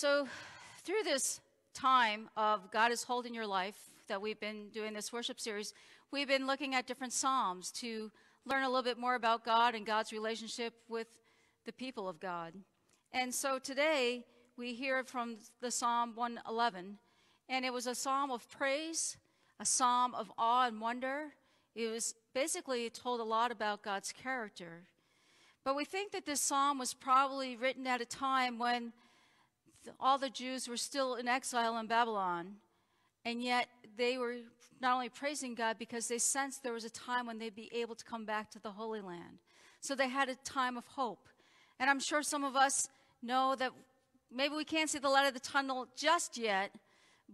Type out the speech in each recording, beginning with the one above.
So through this time of God is holding your life that we've been doing this worship series, we've been looking at different Psalms to learn a little bit more about God and God's relationship with the people of God. And so today we hear from the Psalm 111, and it was a psalm of praise, a psalm of awe and wonder. It was basically told a lot about God's character. But we think that this psalm was probably written at a time when all the Jews were still in exile in Babylon, and yet they were not only praising God because they sensed there was a time when they'd be able to come back to the Holy Land. So they had a time of hope. And I'm sure some of us know that maybe we can't see the light of the tunnel just yet,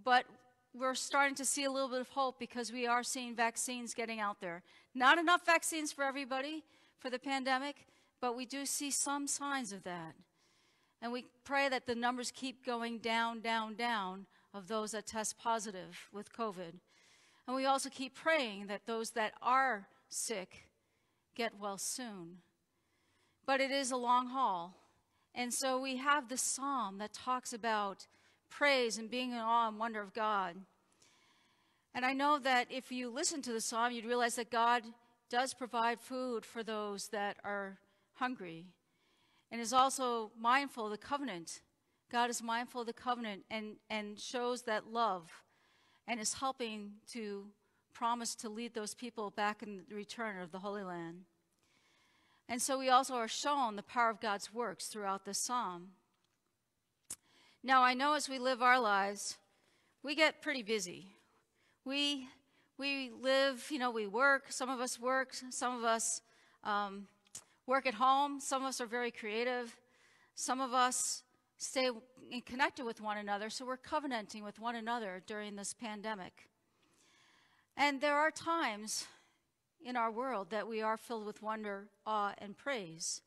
but we're starting to see a little bit of hope because we are seeing vaccines getting out there. Not enough vaccines for everybody for the pandemic, but we do see some signs of that. And we pray that the numbers keep going down, down, down of those that test positive with COVID. And we also keep praying that those that are sick get well soon. But it is a long haul. And so we have this psalm that talks about praise and being in awe and wonder of God. And I know that if you listen to the psalm, you'd realize that God does provide food for those that are hungry, and is also mindful of the covenant. God is mindful of the covenant and shows that love and is helping to promise to lead those people back in the return of the Holy Land. And so we also are shown the power of God's works throughout this psalm. Now, I know as we live our lives, we get pretty busy. We live, you know, we work. Some of us work. Some of us work at home. Some of us are very creative. Some of us stay connected with one another, so we're covenanting with one another during this pandemic. And there are times in our world that we are filled with wonder, awe, and praise.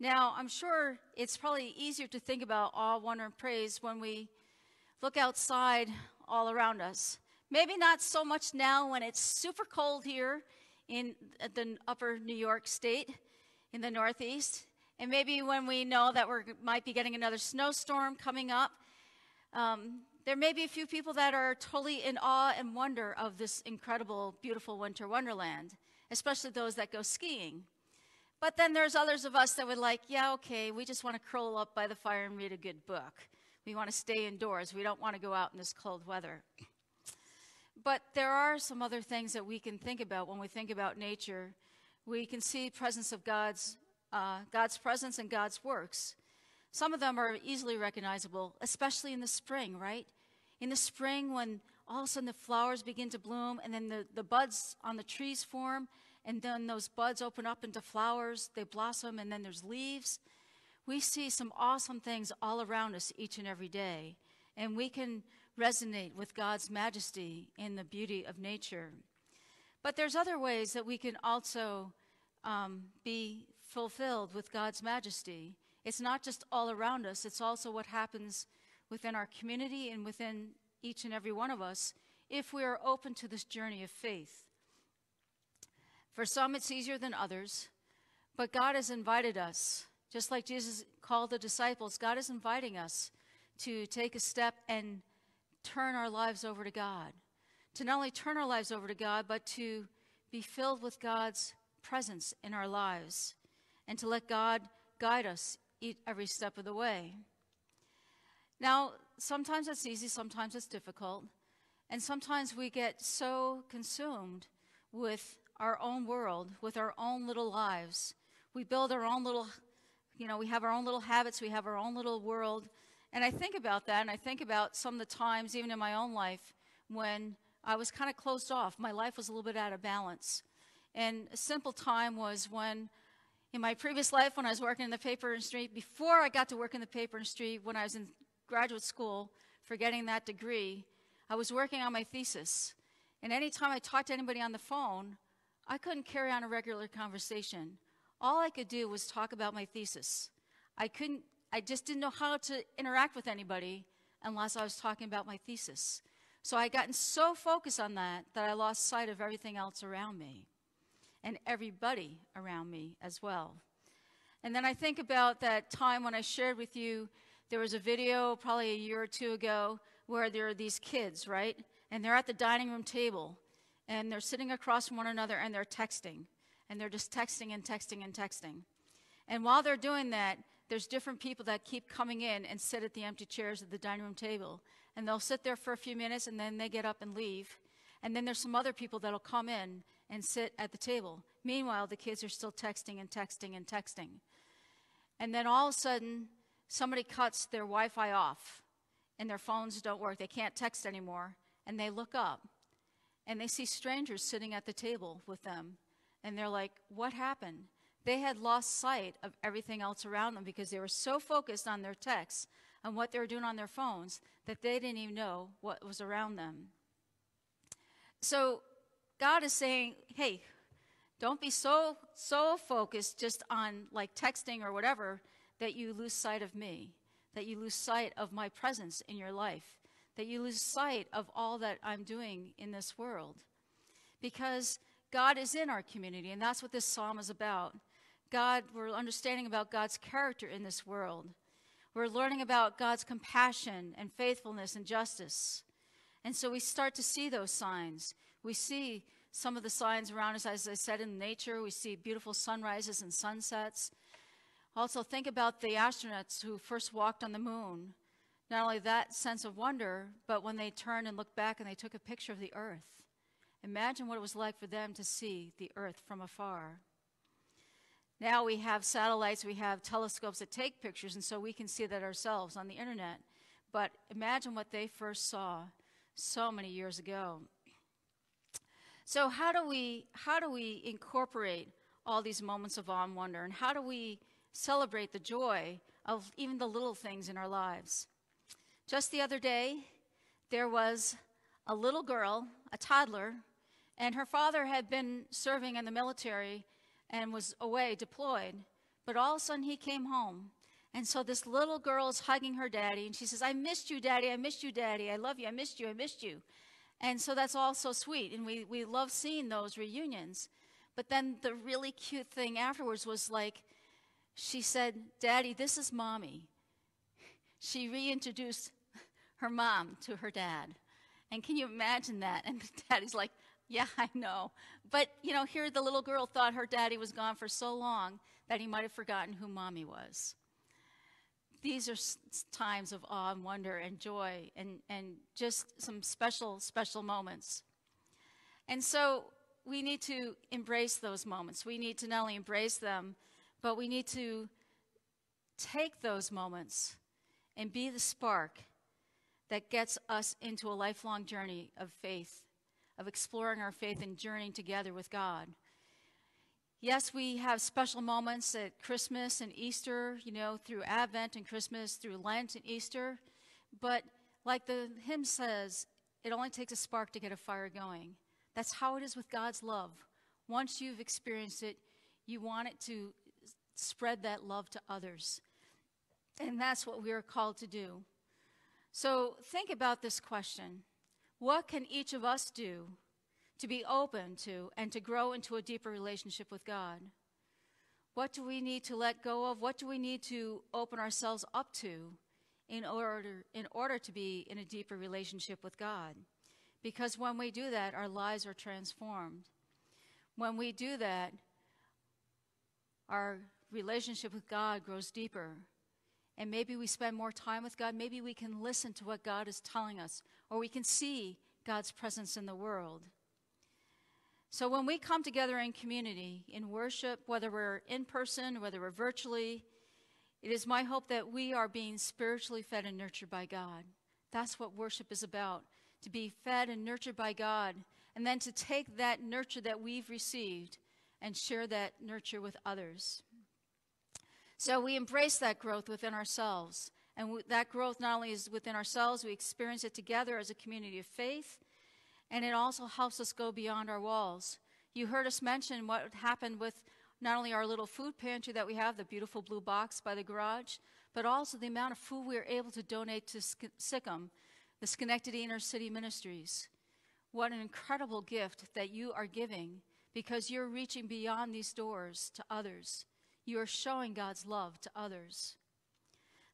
Now, I'm sure it's probably easier to think about awe, wonder, and praise when we look outside all around us. Maybe not so much now when it's super cold here in the upper New York State, in the Northeast, and maybe when we know that we might be getting another snowstorm coming up. There may be a few people that are totally in awe and wonder of this incredible, beautiful winter wonderland, especially those that go skiing. But then there's others of us that would like, yeah, okay, we just want to curl up by the fire and read a good book. We want to stay indoors. We don't want to go out in this cold weather. But there are some other things that we can think about when we think about nature. We can see presence of God's presence and God's works. Some of them are easily recognizable, especially in the spring, right? In the spring when all of a sudden the flowers begin to bloom and then the buds on the trees form, and then those buds open up into flowers, they blossom, and then there's leaves. We see some awesome things all around us each and every day, and we can resonate with God's majesty in the beauty of nature. But there's other ways that we can also be fulfilled with God's majesty. It's not just all around us, it's also what happens within our community and within each and every one of us if we are open to this journey of faith. For some, it's easier than others, but God has invited us. Just like Jesus called the disciples, God is inviting us to take a step and turn our lives over to God. To not only turn our lives over to God, but to be filled with God's presence in our lives and to let God guide us every step of the way. Now, sometimes it's easy, sometimes it's difficult, and sometimes we get so consumed with our own world, with our own little lives. We build our own little, you know, we have our own little habits, we have our own little world, and I think about that, and I think about some of the times, even in my own life, when I was kind of closed off. My life was a little bit out of balance. And a simple time was when, in my previous life, when I was working in the paper industry, before I got to work in the paper industry, when I was in graduate school for getting that degree, I was working on my thesis. And anytime I talked to anybody on the phone, I couldn't carry on a regular conversation. All I could do was talk about my thesis. I just didn't know how to interact with anybody unless I was talking about my thesis. So I had gotten so focused on that that I lost sight of everything else around me, and everybody around me as well. And then I think about that time when I shared with you There was a video probably a year or two ago where there are these kids, right? And they're at the dining room table, and they're sitting across from one another, and they're texting. And they're just texting and texting and texting. And while they're doing that, there's different people that keep coming in and sit at the empty chairs at the dining room table. And they'll sit there for a few minutes, and then they get up and leave. And then there's some other people that'll come in and sit at the table. Meanwhile, the kids are still texting and texting and texting. And then all of a sudden, somebody cuts their Wi-Fi off, and their phones don't work. They can't text anymore. And they look up, and they see strangers sitting at the table with them. And they're like, what happened? They had lost sight of everything else around them because they were so focused on their texts and what they were doing on their phones that they didn't even know what was around them. So God is saying, hey, don't be so focused just on like texting or whatever that you lose sight of me, that you lose sight of my presence in your life, that you lose sight of all that I'm doing in this world. Because God is in our community, and that's what this psalm is about. God, we're understanding about God's character in this world. We're learning about God's compassion and faithfulness and justice. And so we start to see those signs. We see some of the signs around us, as I said, in nature. We see beautiful sunrises and sunsets. Also, think about the astronauts who first walked on the moon. Not only that sense of wonder, but when they turned and looked back and they took a picture of the earth. Imagine what it was like for them to see the earth from afar. Now we have satellites, we have telescopes that take pictures, and so we can see that ourselves on the internet. But imagine what they first saw so many years ago. So how do we incorporate all these moments of awe and wonder, and how do we celebrate the joy of even the little things in our lives? Just the other day, there was a little girl, a toddler, and her father had been serving in the military and was away, deployed, but all of a sudden he came home. And so this little girl is hugging her daddy, and she says, I missed you, Daddy, I missed you, Daddy, I love you, I missed you, I missed you. And so that's all so sweet, and we love seeing those reunions. But then the really cute thing afterwards was like, she said, Daddy, this is Mommy. She reintroduced her mom to her dad. And can you imagine that? And daddy's like, yeah, I know. But, you know, here the little girl thought her daddy was gone for so long that he might have forgotten who Mommy was. These are times of awe and wonder and joy and just some special, special moments. And so we need to embrace those moments. We need to not only embrace them, but we need to take those moments and be the spark that gets us into a lifelong journey of faith, of exploring our faith and journeying together with God. Yes, we have special moments at Christmas and Easter, you know, through Advent and Christmas, through Lent and Easter. But like the hymn says, it only takes a spark to get a fire going. That's how it is with God's love. Once you've experienced it, you want it to spread that love to others. And that's what we are called to do. So think about this question. What can each of us do to be open to and to grow into a deeper relationship with God? What do we need to let go of? What do we need to open ourselves up to in order to be in a deeper relationship with God? Because when we do that, our lives are transformed. When we do that, our relationship with God grows deeper. And maybe we spend more time with God. Maybe we can listen to what God is telling us, or we can see God's presence in the world. So when we come together in community, in worship, whether we're in person, whether we're virtually, it is my hope that we are being spiritually fed and nurtured by God. That's what worship is about, to be fed and nurtured by God, and then to take that nurture that we've received and share that nurture with others. So we embrace that growth within ourselves. And that growth not only is within ourselves, we experience it together as a community of faith, and it also helps us go beyond our walls. You heard us mention what happened with not only our little food pantry that we have, the beautiful blue box by the garage, but also the amount of food we were able to donate to SCIM, the Schenectady Inner City Ministries. What an incredible gift that you are giving, because you're reaching beyond these doors to others. You are showing God's love to others.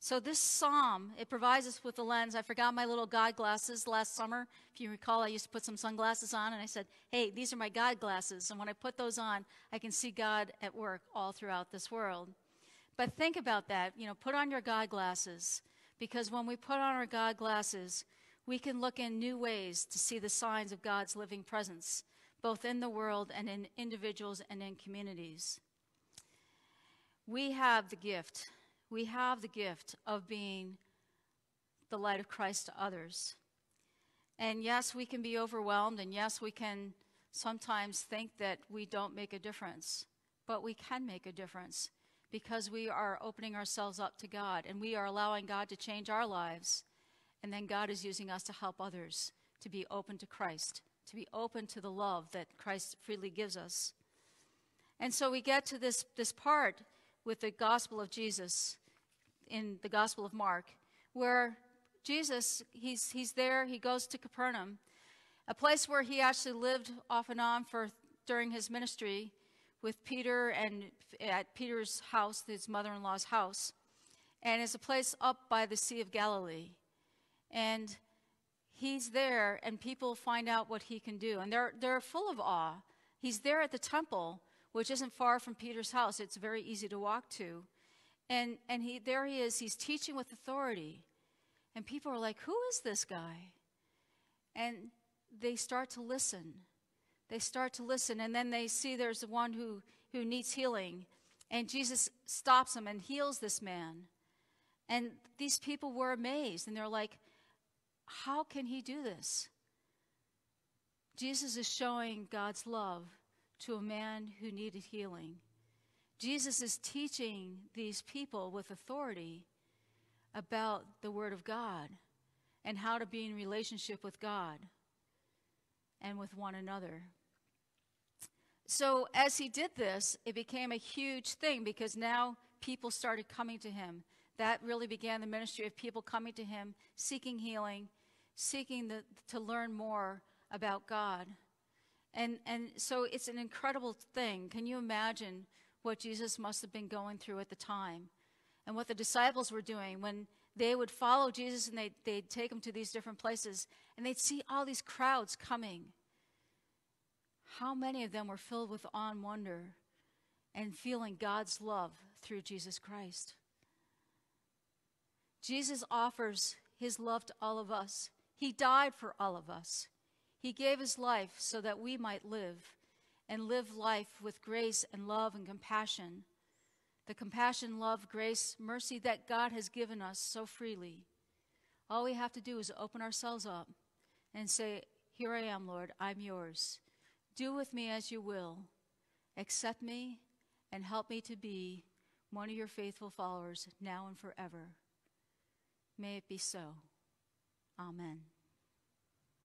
So this psalm, it provides us with a lens. I forgot my little God glasses last summer. If you recall, I used to put some sunglasses on, and I said, hey, these are my God glasses. And when I put those on, I can see God at work all throughout this world. But think about that. You know, put on your God glasses, because when we put on our God glasses, we can look in new ways to see the signs of God's living presence, both in the world and in individuals and in communities. We have the gift. We have the gift of being the light of Christ to others. And yes, we can be overwhelmed, and yes, we can sometimes think that we don't make a difference. But we can make a difference because we are opening ourselves up to God, and we are allowing God to change our lives. And then God is using us to help others to be open to Christ, to be open to the love that Christ freely gives us. And so we get to this part with the gospel of Jesus in the Gospel of Mark, where Jesus, he's there, he goes to Capernaum, a place where he actually lived off and on during his ministry with Peter and at Peter's house, his mother-in-law's house, and it's a place up by the Sea of Galilee. And he's there, and people find out what he can do, and they're full of awe. He's there at the temple, which isn't far from Peter's house. It's very easy to walk to. And there he is. He's teaching with authority. And people are like, who is this guy? And they start to listen. They start to listen. And then they see there's one who needs healing. And Jesus stops him and heals this man. And these people were amazed. And they're like, how can he do this? Jesus is showing God's love to a man who needed healing. Jesus is teaching these people with authority about the Word of God and how to be in relationship with God and with one another. So as he did this, it became a huge thing because now people started coming to him. That really began the ministry of people coming to him, seeking healing, seeking to learn more about God. And so it's an incredible thing. Can you imagine what Jesus must have been going through at the time and what the disciples were doing when they would follow Jesus and they'd take him to these different places and they'd see all these crowds coming? How many of them were filled with awe and wonder and feeling God's love through Jesus Christ? Jesus offers his love to all of us. He died for all of us. He gave his life so that we might live and live life with grace and love and compassion, the compassion, love, grace, mercy that God has given us so freely. All we have to do is open ourselves up and say, here I am, Lord, I'm yours. Do with me as you will. Accept me and help me to be one of your faithful followers now and forever. May it be so. Amen.